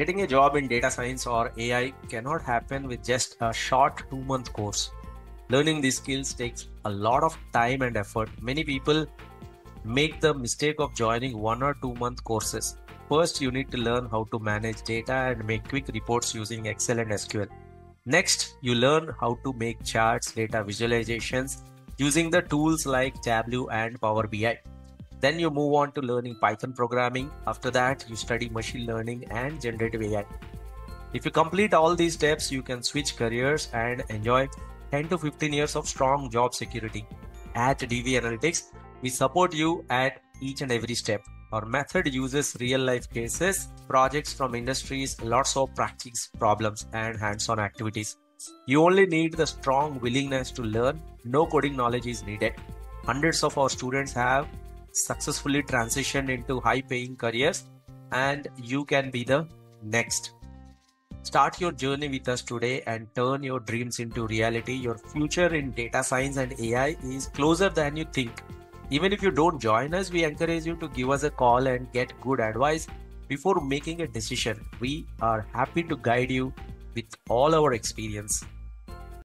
Getting a job in data science or AI cannot happen with just a short 2-month course. Learning these skills takes a lot of time and effort. Many people make the mistake of joining 1 or 2 month courses. First, you need to learn how to manage data and make quick reports using Excel and SQL. Next, you learn how to make charts, data visualizations using the tools like Tableau and Power BI. Then you move on to learning Python programming. After that, you study machine learning and generative AI. If you complete all these steps, you can switch careers and enjoy 10 to 15 years of strong job security. At DV Analytics, we support you at each and every step. Our method uses real-life cases, projects from industries, lots of practice problems and hands-on activities. You only need the strong willingness to learn. No coding knowledge is needed. Hundreds of our students have successfully transitioned into high-paying careers, and you can be the next. Start your journey with us today and turn your dreams into reality. Your future in data science and AI is closer than you think. Even if you don't join us, we encourage you to give us a call and get good advice before making a decision. We are happy to guide you with all our experience.